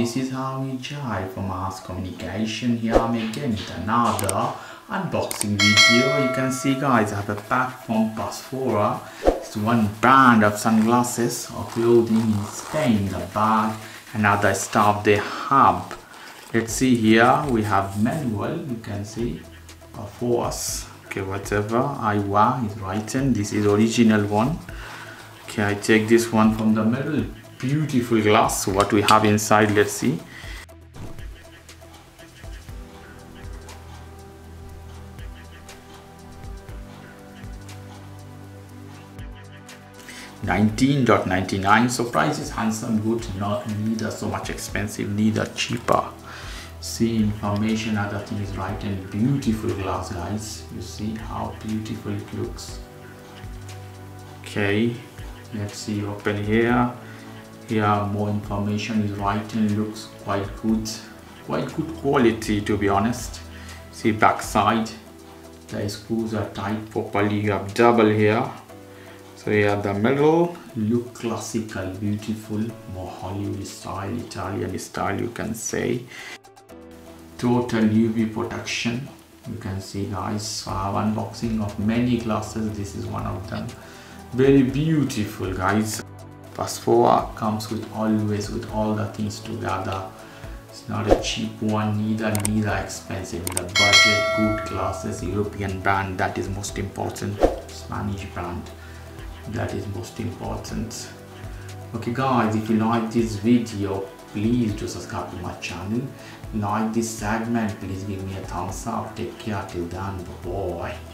this is how we jive for mass communication. Here I'm again with another unboxing video. You can see, guys, I have a pack from Parfois. It's one brand of sunglasses or clothing in Spain. The bag and other stuff they have. Let's see, here we have manual. You can see Parfois. Okay, whatever eyewear is written. This is original one. Okay, I take this one from the middle. Beautiful glass. What we have inside, let's see. $19.99. So price is handsome, good, not neither so much expensive, neither cheaper. See, information, other things written. Beautiful glass, guys. You see how beautiful it looks. Okay, let's see, open here. Here more information is written. Looks quite good quality, to be honest. See back side, the screws are tight properly. You have double here. So here the middle, look classical, beautiful, more Hollywood style, Italian style, you can say. Total UV protection. You can see, guys, so I have unboxing of many glasses. This is one of them. Very beautiful, guys. Parfois comes with always with all the things together. It's not a cheap one, neither expensive. The budget, good glasses, European brand, that is most important. Spanish brand. That is most important. Okay, guys, if you like this video, please do subscribe to my channel. Like this segment, please give me a thumbs up. Take care till then. Bye bye.